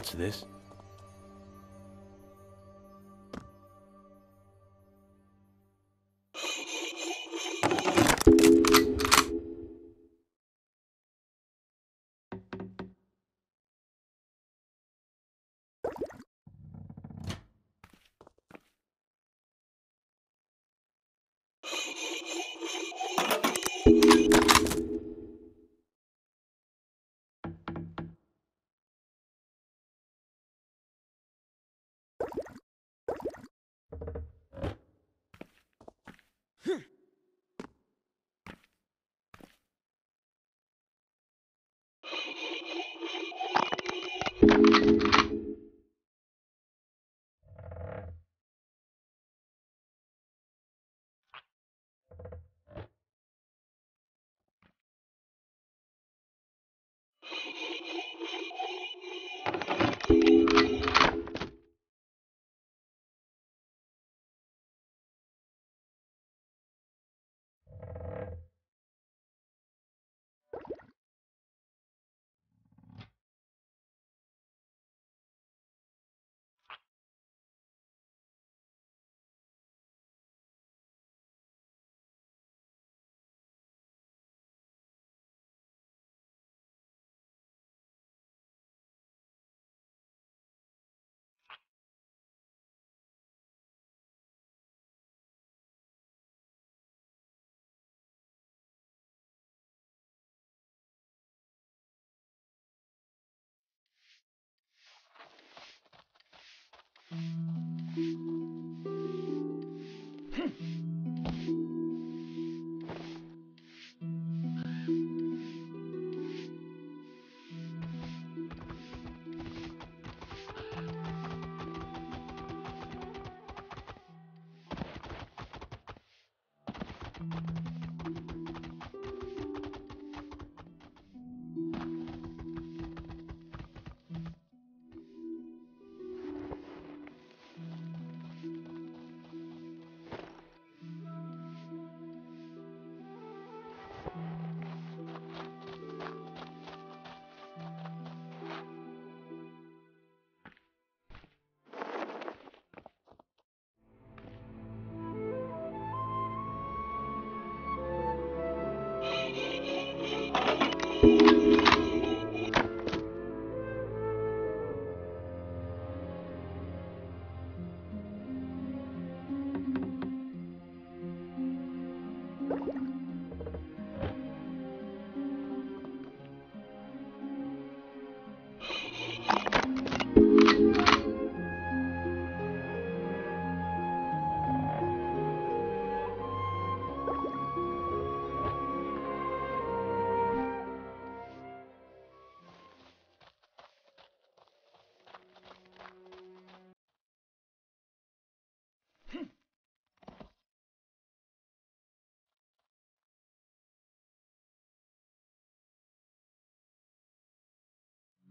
What's this?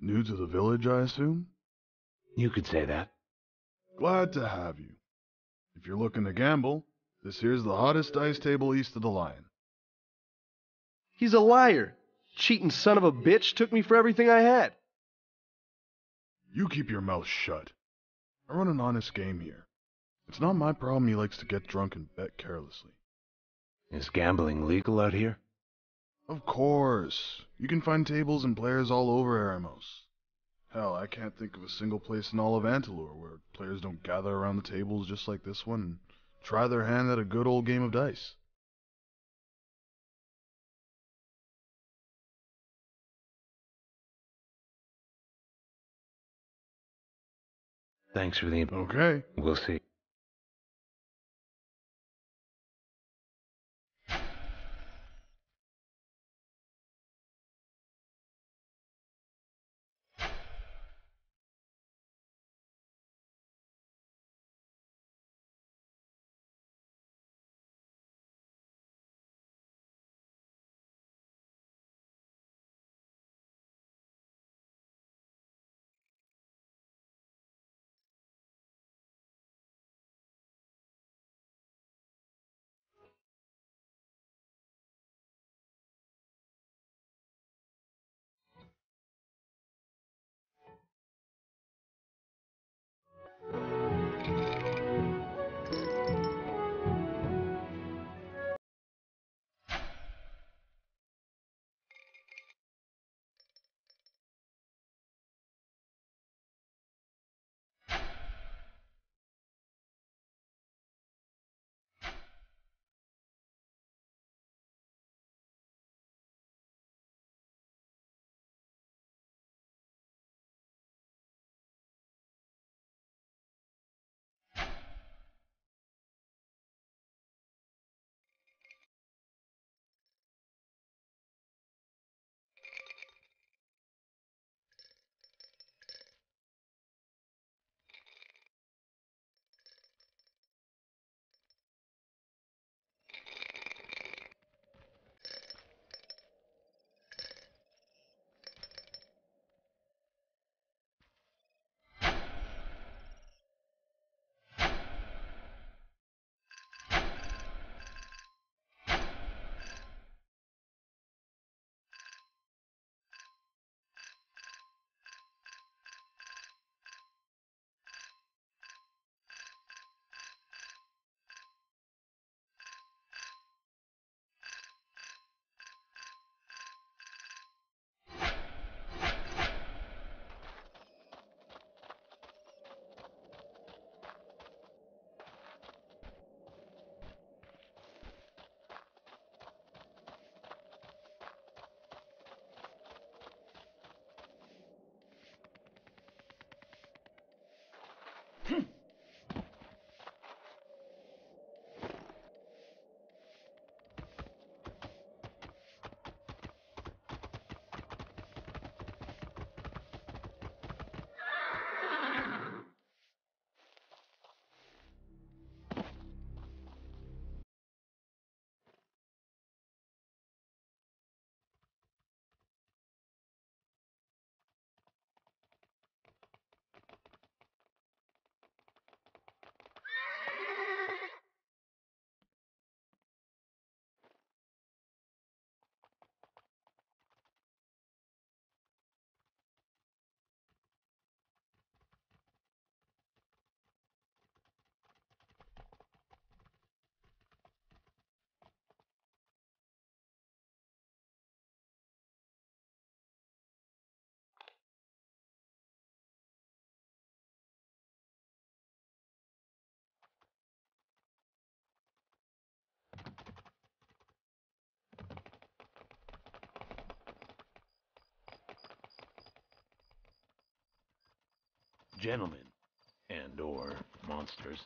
New to the village, I assume? You could say that. Glad to have you. If you're looking to gamble, this here's the hottest dice table east of the Lion. He's a liar. Cheating son of a bitch took me for everything I had. You keep your mouth shut. I run an honest game here. It's not my problem he likes to get drunk and bet carelessly. Is gambling legal out here? Of course. You can find tables and players all over Aramos. Hell, I can't think of a single place in all of Antelur where players don't gather around the tables just like this one and try their hand at a good old game of dice. Thanks for the... Okay. We'll see. gentlemen and/or monsters.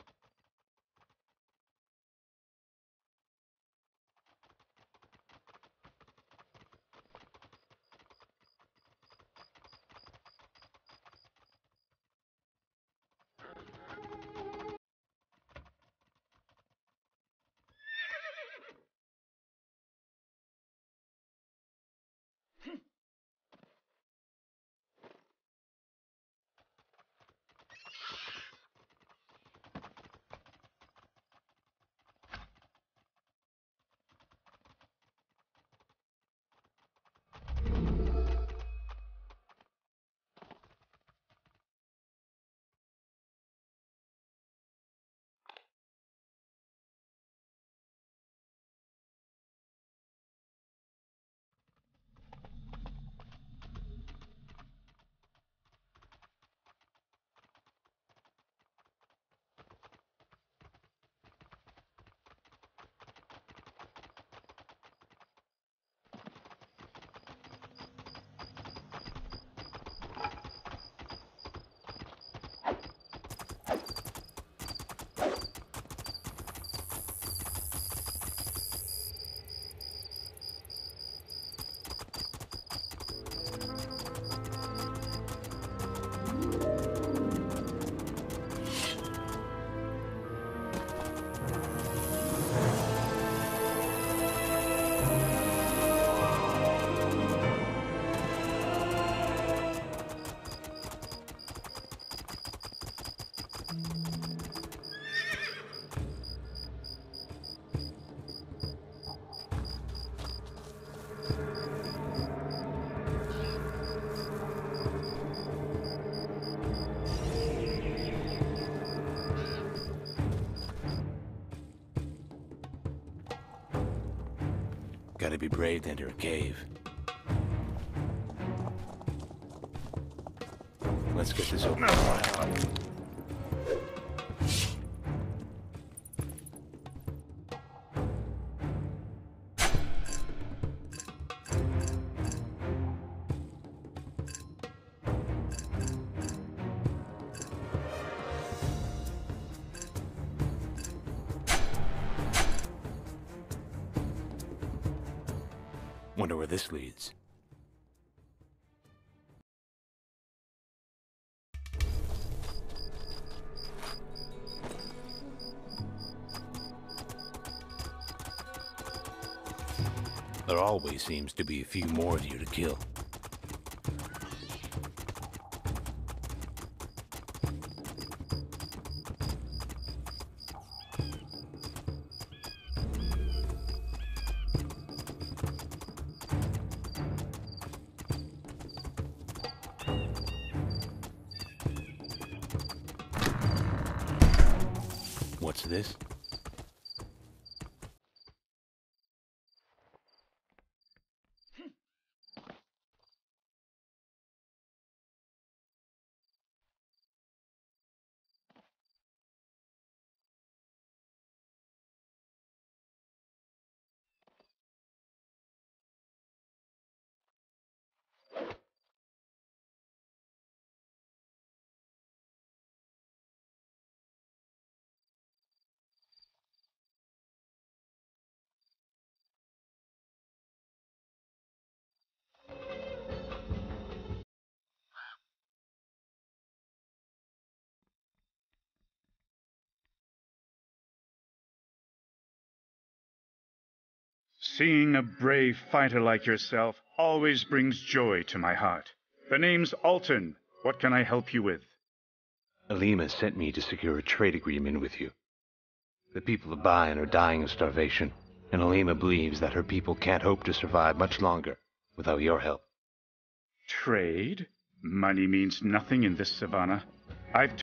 Gotta be brave to enter a cave. Let's get this open. Wonder where this leads. There always seems to be a few more of you to kill. What's this? Seeing a brave fighter like yourself always brings joy to my heart. The name's Alton. What can I help you with? Alima sent me to secure a trade agreement with you. The people of Bayan are dying of starvation, and Alima believes that her people can't hope to survive much longer without your help. Trade? Money means nothing in this savannah. I've